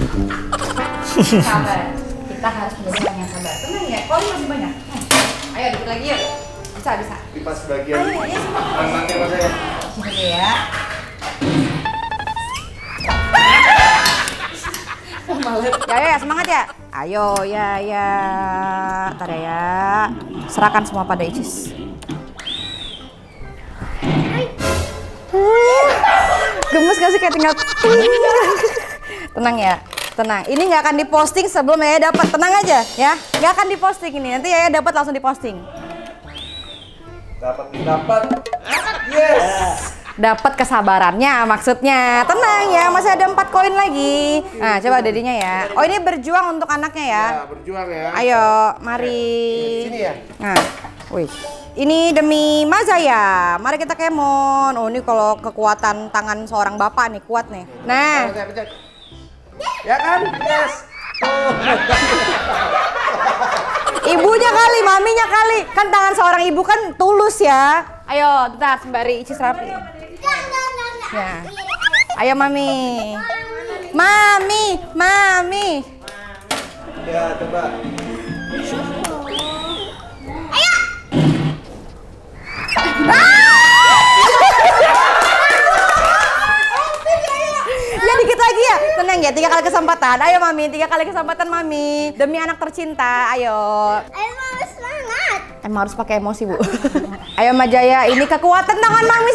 Sabar. Kita harus belajar yang sabar. Tenang ya. Kau masih banyak. Ayo dikit lagi ya. Bisa bisa. Kipas bagian. Ayo ya. Tangannya Mazaya. Oke ya. Ya semangat ya. Ayo ya. Ntar ya. Serahkan semua pada Icis. Gemes gak sih kayak tinggal. Tenang ya, tenang. Ini nggak akan diposting sebelum Yaya dapat. Tenang aja ya, nggak akan diposting ini. Nanti Yaya dapat langsung diposting. Dapat. Yes. Dapat kesabarannya maksudnya. Tenang ya, masih ada 4 koin lagi. Nah, coba dedinya ya. Oh, ini berjuang untuk anaknya ya. Ya, berjuang ya. Ayo, mari. Sini ya. Nah, wih. Ini demi Mazaya. Mari kita kemon. Oh, ini kalau kekuatan tangan seorang bapak nih kuat nih. Nah. Ya kan? Yes. Oh. Ibunya kali, maminya kali. Kan tangan seorang ibu kan tulus ya. Ayo, bentar sembari Icis rapi. Ya. Ayo mami. Mami. Ya, coba. Ya dikit lagi ya, tenang ya, 3 kali kesempatan. Ayo mami, 3 kali kesempatan mami. Demi anak tercinta, ayo. Ayo mami semangat. Emang harus pakai emosi bu. Ayo Mazaya, ini kekuatan tangan mami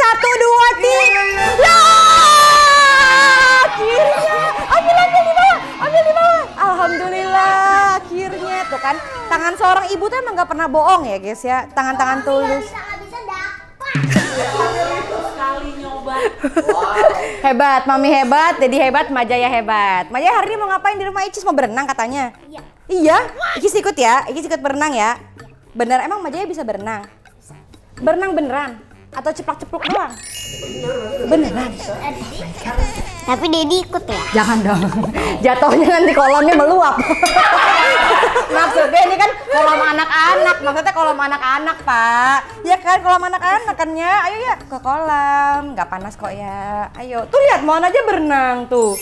1, 2, 3. Ya. Akhirnya, ambil di bawah, Alhamdulillah, akhirnya tuh kan. Tangan seorang ibu tuh emang gak pernah bohong ya guys ya. Tangan-tangan tulus. Sekali nyoba. Wow. Hebat, mami hebat, jadi hebat, Mazaya hebat. Mazaya hari ini mau ngapain di rumah Icis? Mau berenang katanya. Iya. Iya? Icis ikut ya? Icis ikut berenang ya? Bener, emang Mazaya bisa berenang? Bisa. Berenang beneran? Atau ceplok-ceplok doang? Beneran. Tapi Dedi ikut ya? Jangan dong. Jatuhnya nanti kolamnya meluap. Maksudnya ini kan kolam anak-anak. Maksudnya kolam anak-anak, Pak. Ya kan kolam anak-anak kan ya. Ayo ya ke kolam. Nggak panas kok ya. Ayo. Tuh lihat Moana aja berenang tuh.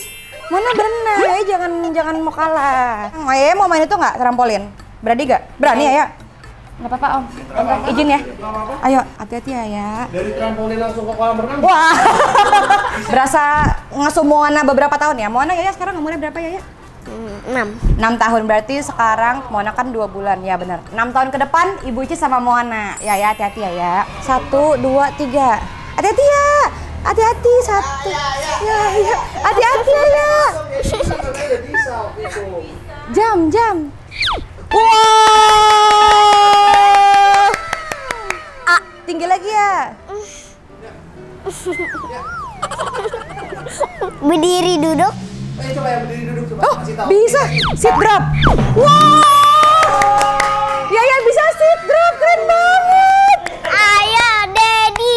Moana berenang. Ya jangan mau kalah. Ayo mau main itu nggak trampolin? Berani nggak? Berani ya. Nggak apa-apa om, izin ya. Ayo, hati-hati ya. Dari trampolin langsung ke kolam renang. Wah, berasa ngasuh Moana beberapa tahun ya. Moana ya sekarang umurnya berapa ya? 6 tahun, berarti sekarang Moana kan 2 bulan ya bener. 6 tahun ke depan Ibu Icis sama Moana. Ya hati-hati ya. 1, 2, 3. Hati-hati ya. Hati-hati 1. Ya. Hati-hati ya. Jam. Wow. Ah, tinggi lagi ya. Berdiri duduk. Ayo coba yang berdiri duduk coba. Oh, bisa sit drop. Wow. Ya bisa sit drop, keren banget. Ayo Daddy.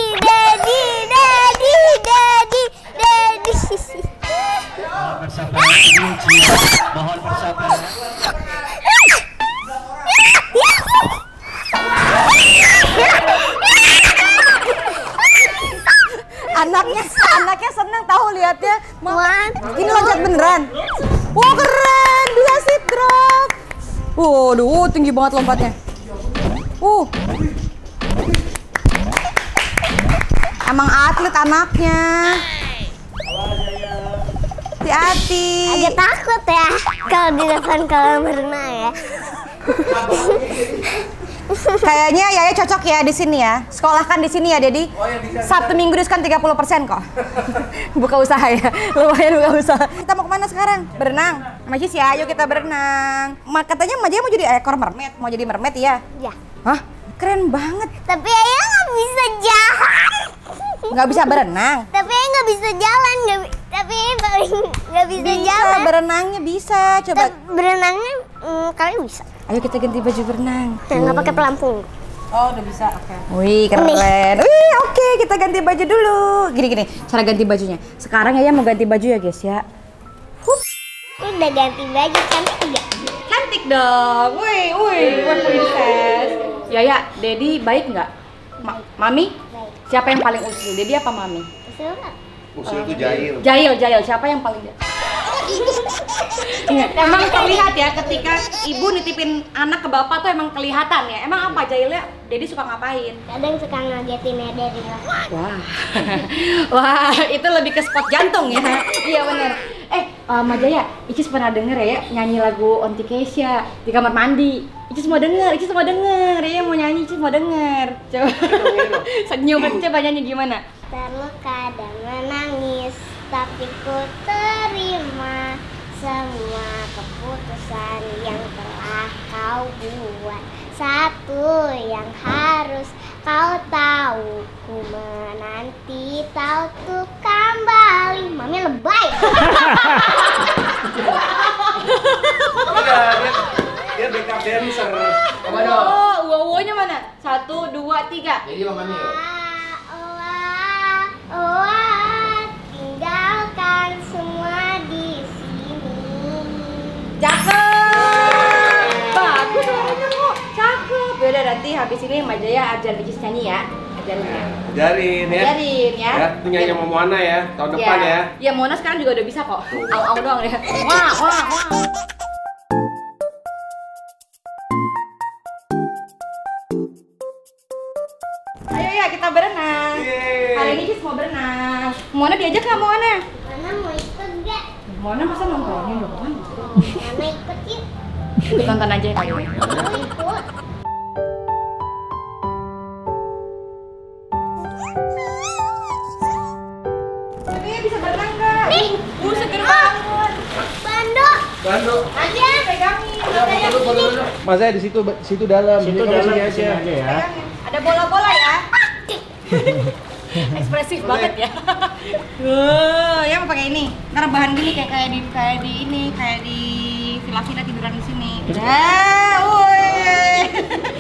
Mohon persatuan. Anaknya seneng tahu lihatnya. Mama, ini loncat beneran. Wah, keren, bisa sit drop. Waduh, tinggi banget lompatnya. Emang atlet anaknya. Hati-hati. Agak takut ya kalau di depan kolam berenang ya. Kayaknya Yaya cocok ya di sini ya. Sekolahkan di sini ya, Dedi. Sabtu Minggu diskon 30% kok. Buka usaha ya. Lumayan buka usaha. Kita mau kemana sekarang? Berenang. Majis ya, ayo kita berenang. Katanya Majis mau jadi ekor mermaid. Mau jadi mermaid ya? Iya. Hah? Keren banget. Tapi Yaya nggak bisa jalan. Nggak bisa berenang. Tapi Yaya nggak bisa jalan. Tapi nggak bisa jalan. Bisa berenangnya bisa. Coba. Berenangnya kalian bisa. Ayo kita ganti baju berenang. Nggak pakai pelampung. Oh, udah bisa. Oke. Wih, keren. Wih, oke, kita ganti baju dulu. Gini, cara ganti bajunya. Sekarang Yaya mau ganti baju ya, guys ya. Udah ganti baju cantik enggak? Cantik dong. Wih, princess. Yaya, Dedi baik nggak? Mami? Baik. Siapa yang paling usil? Dedi apa Mami? Usil. Usil itu jahil. Jahil. Siapa yang paling jahil? Emang terlihat ya ketika ibu nitipin anak ke bapak tuh emang kelihatan ya. Emang apa jahilnya Dedi suka ngapain? Kadang suka ngagetin ya Dedi. Wah. Wah, itu lebih ke spot jantung ya. Iya benar. Mazaya, Icis pernah denger ya nyanyi lagu Onti Kesya di kamar mandi. Icis mau denger ya, mau nyanyi Icis mau denger. Coba senyum, coba nyanyi gimana? Terluka dan menangis, tapi ku terima semua keputusan yang telah kau buat. Satu yang harus kau tahu, ku menanti kau tuh kembali. Mami lebay. Dia backup dancer. Coba dong. Oh, wow-nya mana? 1, 2, 3. Jadi Mama Mami ya. Oh, tinggalkan semua di sini. Cakep. Bagus suaranya kok. Cakep. Yaudah nanti habis ini Mazaya ajar Icis nyanyi ya. Ajarin ya. Itu nyanyi sama Moana ya, tahun depan ya. Iya, Moana sekarang juga udah bisa kok. Au-au doang ya. Wah. Ayo ya, kita berenang. Yeay. Hari ini Icis mau berenang. Moana diajak nggak Moana? Moana mau ikut nggak? Moana masa nongkrongnya dong? Moana ikut yuk. Tonton aja ya. Mau ikut. Aja pegangin. Mazaya di situ dalam. Sini aja ya. Ada bola-bola ya. Ekspresif banget ya. Ya mau pakai ini. Ntar bahan gini kayak di villa tiduran di sini. Woi.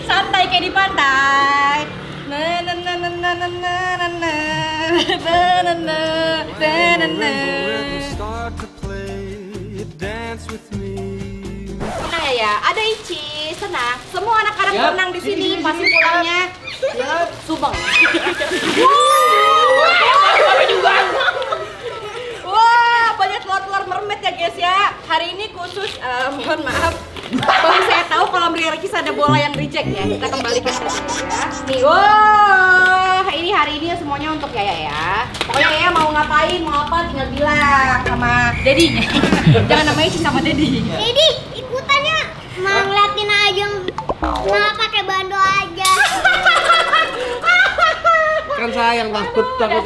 Santai kayak di pantai. Ya, ada Icis, senang. Semua anak-anak berenang di sini pasti pulangnya Subang. Wah, banyak telur-telur mermaid ya guys ya. Hari ini khusus, mohon maaf, baru saya tahu kalau melihat Icis ada bola yang reject ya. Kita kembali ke sini ya. Nih, wah, ini hari ini semuanya untuk Yaya ya. Pokoknya Yaya mau ngapain, mau apa tinggal bilang sama Dedi. Jangan namanya Icis sama Dedi. Dedi. Mau ngeliatin aja, mau pakai bando aja. Kan sayang takut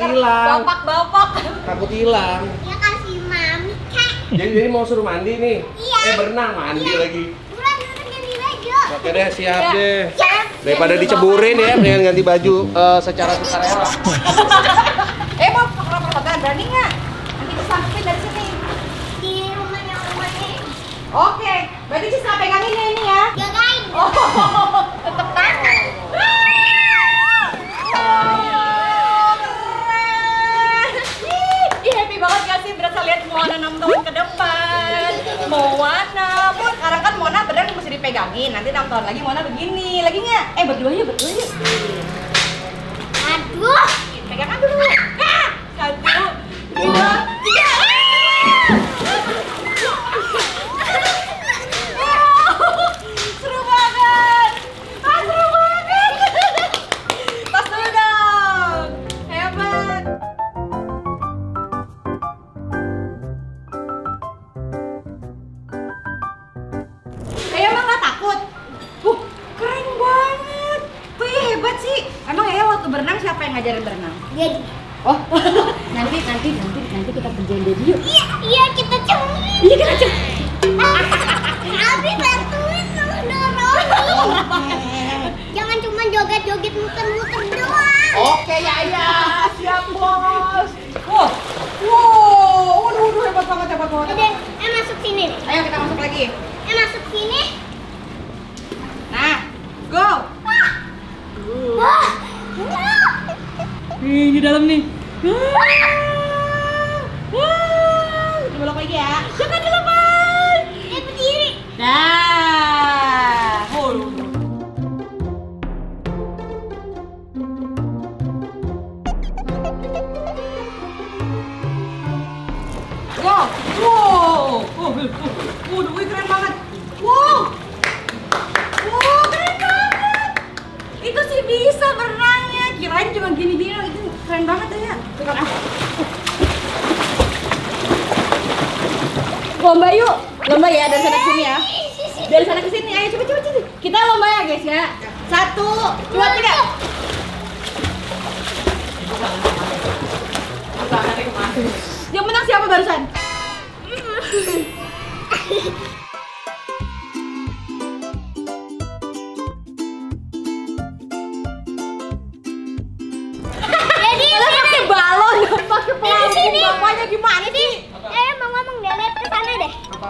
hilang. Bapak. Takut hilang. Ya kasih mami kek. Jadi mau suruh mandi nih. Iya. Berenang mandi iya. Lagi. Bulan suruh ganti baju. Oke deh siap ya. Deh. Siap. Daripada diceburin ya, mendingan ganti baju secara sukarela. Mau perlahan-perlahan berani nggak? Nanti disampein dari sini. Di rumahnya. Oke. Berarti Icis nggak pegangin ya ini ya? Jagain. Oh, tetep tangan. Wow, keren. Ih, happy banget gak sih berasa lihat Moana 6 tahun ke depan. Moana pun, sekarang kan Moana beneran mesti dipegangin. Nanti 6 tahun lagi Moana begini, lagi nggak? Berdua yuk. Aduh, pegangan dulu. 1, 2, 3. Ngajarin berenang. Jadi. Oh, nanti kita kerjain Dedi yuk. Iya, kita cengin. Iya kita cengin. Abi bantuin dong dorongin. Jangan cuma joget-joget muter-muter doang. Oke ya, siap bos. Wow, waduh hebat banget. Masuk sini nih. Ayo kita masuk lagi. Masuk sini. Nah, go. Nih, di dalam nih. Dibolak lagi ya. Jangan dilepas. Berdiri. Dah. Wow. Wih, keren banget. Wow, keren banget. Itu sih bisa berenangnya. Kirain cuma gini-gini, itu keren banget ya. Bukan ah. Lomba yuk. Lomba ya, dari sana ke sini ya. Dari sana ke sini, ayo coba-coba. Kita lomba ya guys ya. 1, 2, 3. Yang menang siapa barusan? Jadi pakai balon, pakai pelampung, bapaknya gimana sih? Mau ngomong deh, lihat ke sana deh. Apa?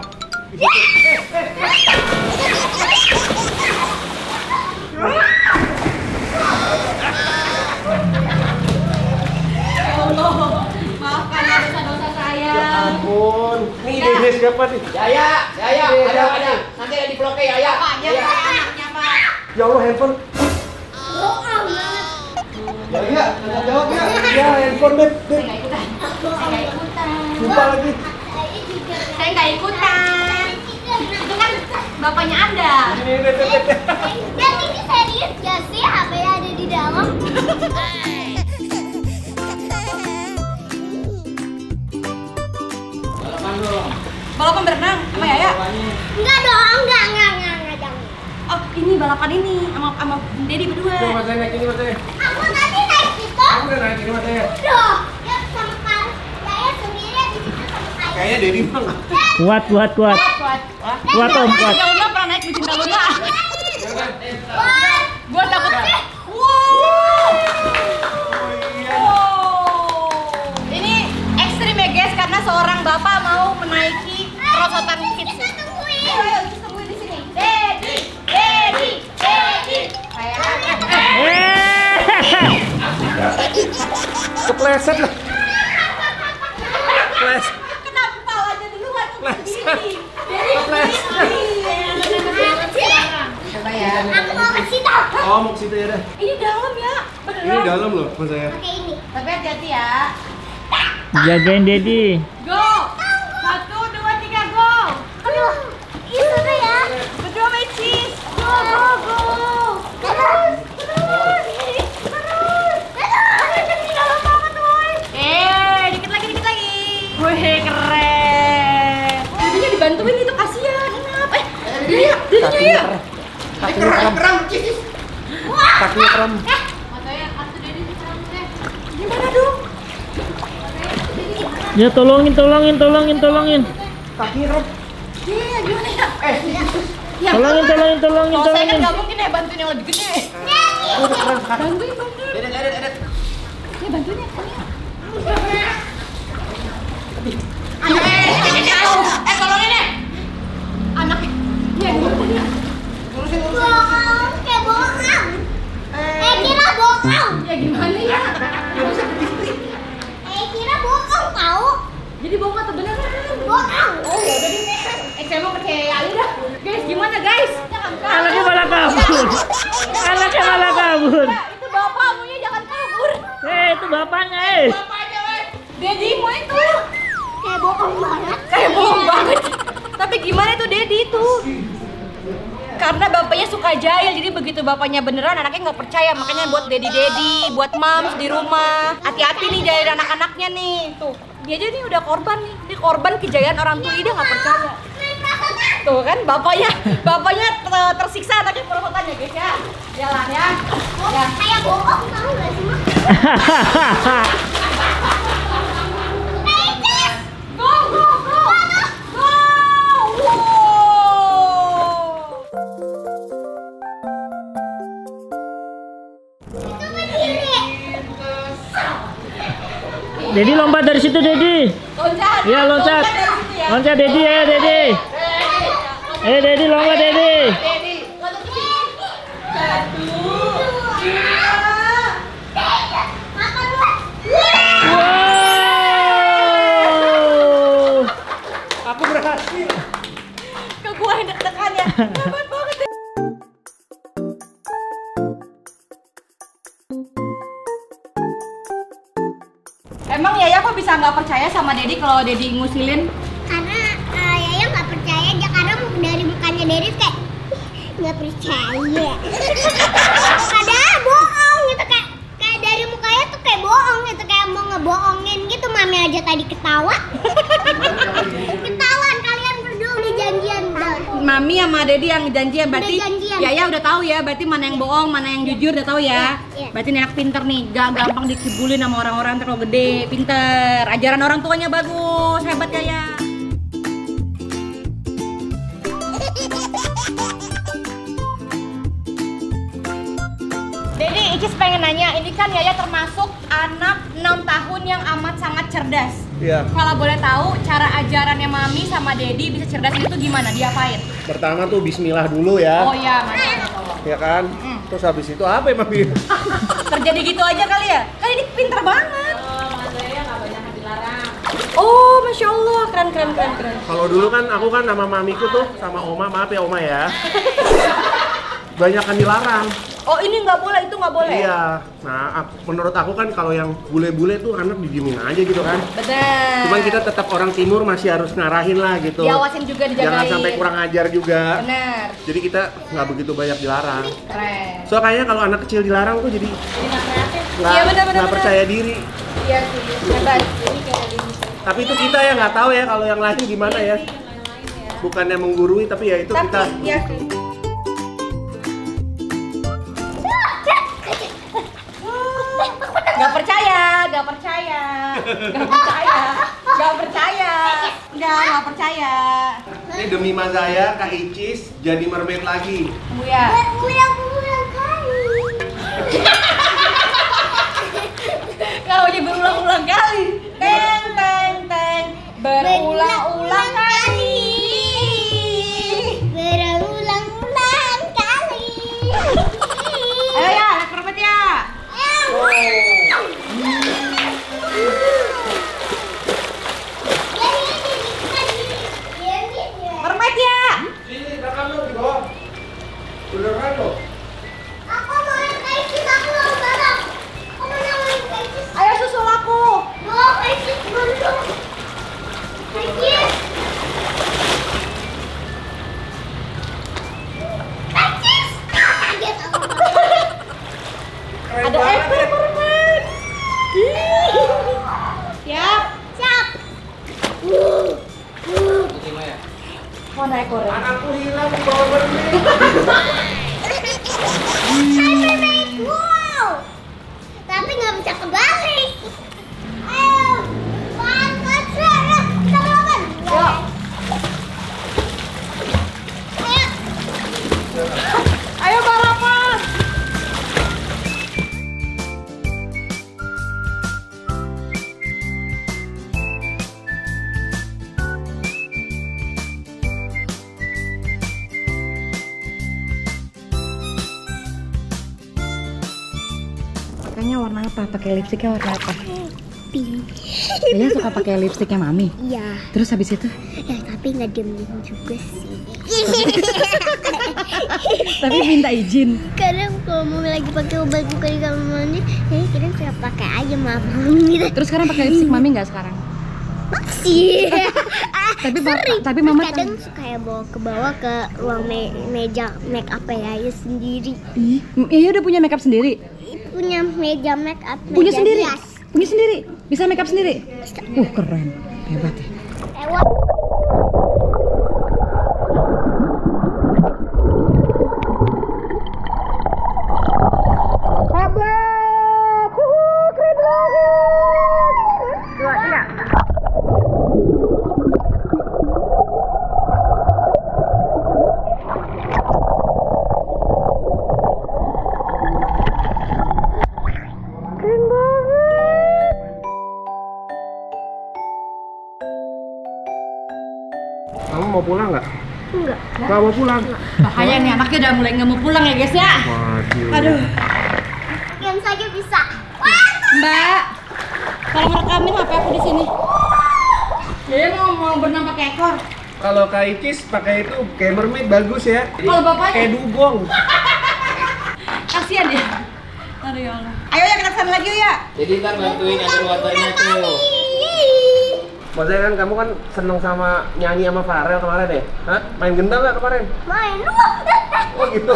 Maafkan dosa-dosa saya. Ya ampun. Ini siapa nih? Yaya, ada. Nanti ada di bloknya Yaya. Yaya anaknya, Pak. Ya Allah, handphone. Oh, Allah. Yaya, tanggung jawab ya. Ya, handphone, Beb. Saya nggak ikutan. Lupa lagi. Saya nggak ikutan. Itu kan bapaknya Anda. Dan ini serius gak sih HP-nya ada di dalam? Balapan berenang sama Yaya? Enggak dong, enggak jangan. Oh, ini balapan ini sama Dedi berdua. Tuh, Mas naik ini, Mas. Aku tadi naik situ. Aku udah naik ini, Mas. Udah, ya sama Pak. Saya sendiri di situ sama Ayah. Kayaknya Dedi mah. Kuat, Om, kuat. Kalau enggak pernah naik bikin balona. Gua takut. Wow. Ini ekstrim ya, guys, karena seorang bapak mau menaiki rosotan kids. Kita tungguin. Ayo, kita tungguin di sini. Dedi. Kepleset lah. Kepleset. Kenapa palanya duluan begini? Coba ya. Aku mau ke situ. Oh, mau ke situ ya deh. Ini dalam ya. Beneran. Ini dalam loh, Mas saya. Pakai ini. Tapi hati-hati ya. Jagain Dedi. Go. Kakinya kram. Mazaya, aku Dedi di kram deh. Gimana dong? Ya tolongin. Kakinya kram. Iya, gimana ya? Tolongin. Saya kan nggak mungkin ya bantuin yang lebih gede. Bantuin. Dedek. Ya bantuin ya. Tolongin deh. Anaknya. Ya gimana? Bohong, kayak bohongan. Kira bohong. Ya gimana ya? Gak bisa berdiri. Kira bohong tau. Jadi bohong atau bener kan? Bohong. Oh ya udah deh. Saya mau percaya aja dah. Guys, gimana guys? Anaknya malah kabur. Itu bapak maunya jangan kabur. Itu bapaknya weh. Dedi mau itu. Kayak bohong banget. Tapi gimana tuh Dedi itu? Karena bapaknya suka jahil, jadi begitu bapaknya beneran anaknya nggak percaya. Makanya buat dedi-dedi, buat moms di rumah, hati-hati nih jahil anak-anaknya nih. Tuh, dia aja nih udah korban nih, dia korban kejayaan orang tua, dia nggak percaya. Tuh kan bapaknya tersiksa anaknya perosotan ya guys ya. Jalan ya. Kayak bohong tahu nggak sih Mas? Dedi lompat dari situ, Dedi. Loncat. Iya, loncat. Loncat Dedi ya, Dedi. Eh, Dedi lompat, Dedi. Wow. Aku berhasil. Kok gua deg-degan ya? Hebat banget. Emang Yaya kok bisa nggak percaya sama Dedi kalau Dedi ngusilin? Karena Yaya nggak pakai medis kayak nggak percaya. Padahal bohong gitu, kayak dari mukanya tuh kayak bohong gitu, kayak mau ngebohongin gitu. Mami aja tadi ketawa. Ketahuan kalian berdua udah janjian. Mami sama Dedi yang janjian, berarti ya udah tahu ya, berarti mana yang bohong, mana yang jujur udah tahu ya. Berarti anak pinter nih, gak gampang dikibulin sama orang-orang terlalu gede, pinter. Ajaran orang tuanya bagus, hebat kayak. Jadi Icis pengen nanya, ini kan Yaya termasuk anak 6 tahun yang amat sangat cerdas. Iya. Kalau boleh tahu, cara ajarannya Mami sama Dedi bisa cerdas itu gimana? Diapain? Pertama tuh bismillah dulu ya. Oh iya, mantap. Ya kan? Terus habis itu apa ya Mami? Terjadi gitu aja kali ya? Kan ini pinter banget. Mazaya nggak banyak yang dilarang. Oh, Masya Allah, keren. Kalau dulu kan aku kan sama mamiku tuh, sama Oma, maaf ya Oma ya. Banyak yang dilarang. Oh ini nggak boleh, itu nggak boleh? Iya. Nah menurut aku kan kalau yang bule-bule tuh anak didiemin aja gitu kan. Bener. Cuman kita tetap orang timur masih harus ngarahin lah gitu. Diawasin juga, dijagain. Jangan sampai kurang ajar juga. Bener. Jadi kita nggak begitu banyak dilarang. Keren. So kayaknya kalau anak kecil dilarang tuh jadi nggak percaya diri. Iya sih. Hebat. Tapi itu kita ya nggak tahu ya kalau yang lain gimana ya. Bukannya menggurui tapi ya itu kita. Iya sih. Gak percaya. Ini demi Mazaya, Kak Icis jadi mermaid lagi. Buya. Berulang-ulang kali. Kau jadi berulang-ulang kali. Teng. Berulang-ulang kali. Ayo ya, anak mermaid ya. Warna apa? Pakai lipstiknya warna apa? Pink. Dia suka pakai lipstiknya Mami. Iya. Terus habis itu? Ya tapi nggak diemin juga sih. Tapi minta izin. Kadang kalau Mami lagi pakai obat bukan di kamar mandi, kadang suka pakai aja Mami. Terus sekarang pakai lipstik Mami nggak sekarang? Masih. Tapi Mama kadang suka ya bawa ke ruang meja make up ya sendiri. Iya udah punya make up sendiri. Punya meja make up, punya sendiri, bisa make up sendiri. Keren, hebat ya. Pulang. Bahaya nih, anaknya udah mulai nggak mau pulang ya guys ya. Aduh. Game saja bisa. Mbak, kalau ngerekamin HP aku di sini. Jadi mau berenang pakai ekor. Kalau Kak Icis pakai itu kayak mermaid bagus ya. Kalau bapaknya kayak dugong. Kasihan ya. Aduh ya Allah. Ayo ya kita kesana lagi ya. Jadi ntar bantuin air waternya tuh. Maksudnya kan kamu kan seneng sama nyanyi sama Farel kemarin deh. Hah? Main gendang nggak kemarin? Main. Oh gitu.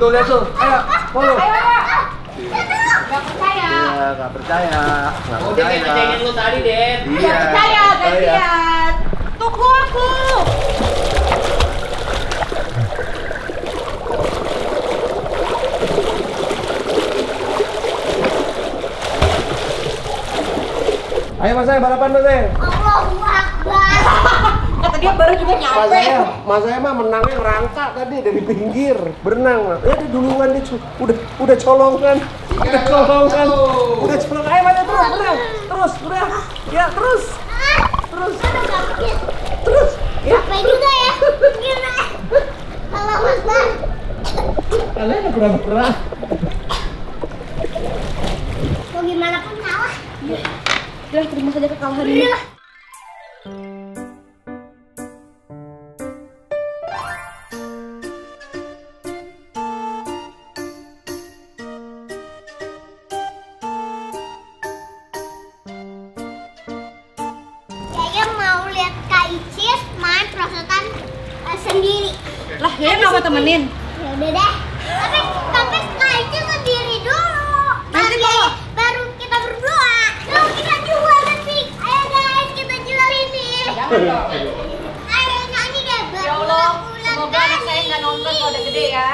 Tuh lihat tuh. Ayo, follow. Nggak percaya. Iya, nggak percaya. Nggak percaya. Udah kayak ngecengin lu tadi deh. Iya. Nggak percaya, gantian. Tunggu aku. Ayo Mazaya, balapan Mazaya. Allahu Akbar. Kata dia baru juga nyampe. Mazaya mah menangnya ngerangka tadi dari pinggir. Berenang. Ya dia duluan, dia udah colongan. Udah colongan. Udah colongan. Ayo Mazaya terus, berenang. Terus, udah. Ya, terus. Terus. Terus. Capek juga ya. Gila. Allahu Akbar. Kalian udah berapa-berapa. Mau gimana pun kalah. Jangan terima saja kekalahan ini. Saya mau lihat Kak Icis main prosotan sendiri. Lah, ya mau temenin. Ya udah deh. Tapi Kak Icis sendiri dulu. Nanti baru kita berdua. Ayo nyanyi deh, ya Allah, semoga anak saya nggak nonton kalau udah gede ya.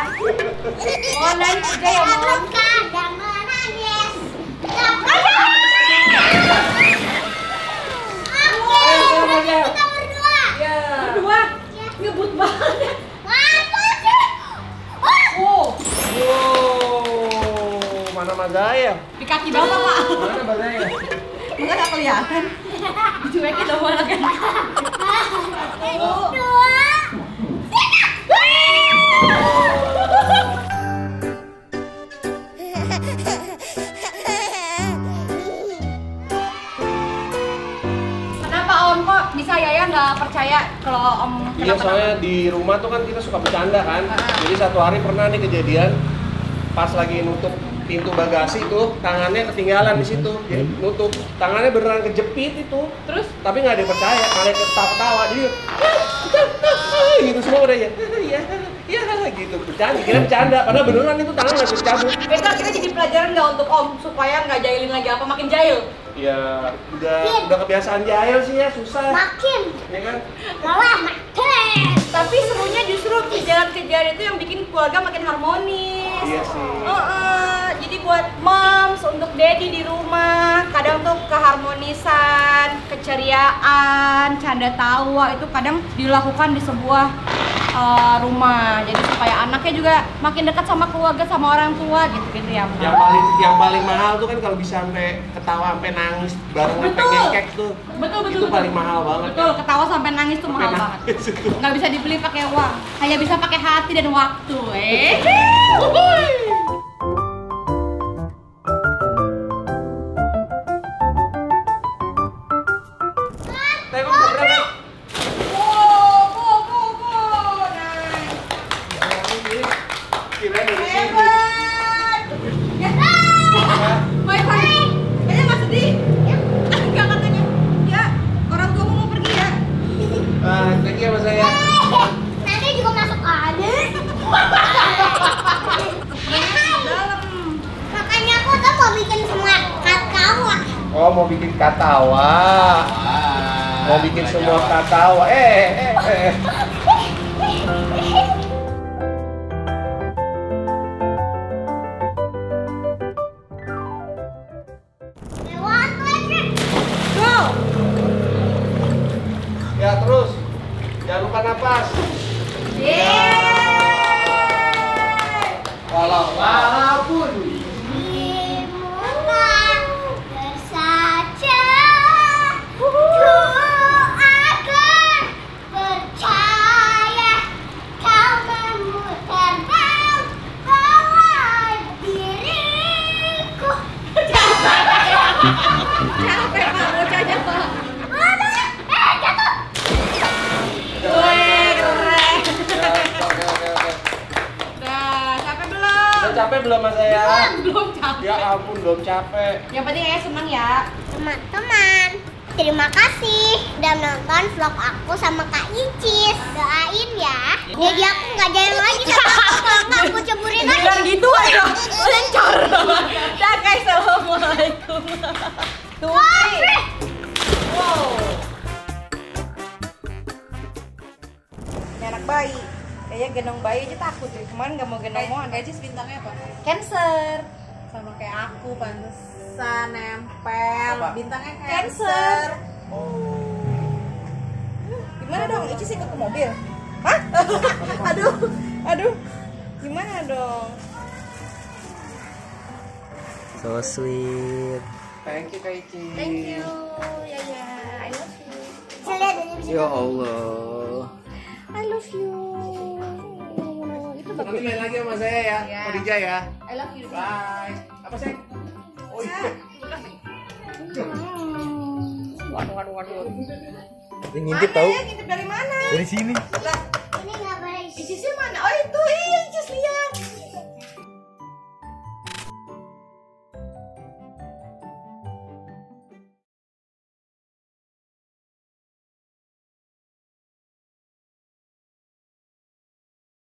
Mohon nangis aja ya, mohon. Kadang menangis. Oke, kita berdua. Ya. Berdua? Ngebut banget. Apa sih? Oh. Wow, mana Mazaya? Di kaki bawah Pak. Mana Mazaya? Enggak nggak kelihatan. Dicuekin dong malah kan. Kenapa Om kok bisa Yaya nggak percaya kalau Om? Iya soalnya di rumah tuh kan kita suka bercanda kan. Jadi satu hari pernah nih kejadian pas lagi nutup pintu bagasi tuh tangannya ketinggalan di situ, jadi nutup tangannya beneran kejepit itu. Terus? Tapi nggak ada yang percaya, malah ketawa-ketawa jadi gitu semua udah ya, iya gitu bercanda, kira bercanda, padahal beneran itu tangan nggak bisa cabut. Besok kita jadi pelajaran nggak untuk Om supaya nggak jahilin lagi apa makin jahil? Ya udah kebiasaan jahil sih ya susah. Makin. Ya kan? Malah makin. Tapi serunya justru kejadian itu yang bikin keluarga makin harmonis. Iya sih. Jadi buat moms, untuk daddy di rumah, kadang tuh keharmonisan, keceriaan, canda tawa itu kadang dilakukan di sebuah rumah. Jadi supaya anaknya juga makin dekat sama keluarga, sama orang tua gitu-gitu ya. Yang paling mahal tuh kan kalau bisa sampai ketawa sampai nangis bareng sampai ngekek tuh. Betul. Itu paling mahal banget. Betul, ya. Ketawa sampai nangis tuh mahal banget. Nggak bisa dibeli pakai uang, hanya bisa pakai hati dan waktu. Oh mau bikin ketawa, mau bikin semua ketawa. Go. Ya terus, jangan lupa napas. Walaupun. Belum capek. Ya ampun, belum capek. Yang penting Ayah senang ya. Teman-teman. Terima kasih udah nonton vlog aku sama Kak Icis. Doain ya. Jadi aku nggak jalan lagi sama aku, kalau nggak aku ceburin lagi. Bilang gitu aja, lencor. Dah guys, assalamualaikum. Wow. Anak bayi. Kayaknya genong bayi aja takut deh. Kemarin nggak mau genong Moana. Kak Icis bintangnya apa? Cancer. Sama kayak aku, pantesan nempel. Apa? Bintangnya Cancer. Oh. Gimana dong? Icis ikut ke mobil? Hah? Aduh, aduh. Gimana dong? So sweet. Thank you, Kak Icis. Thank you. Ya, ya. I love you. Ya Allah. I love you. Nanti main lagi sama saya ya, Khadijah ya. I love you. Bye. Apa sih? Oh iya. Waduh, waduh, waduh. Ini ngintip tahu? Ngintip dari mana? Dari sini. Ini nggak boleh. Icisnya mana? Oh itu, iya Icis lihat.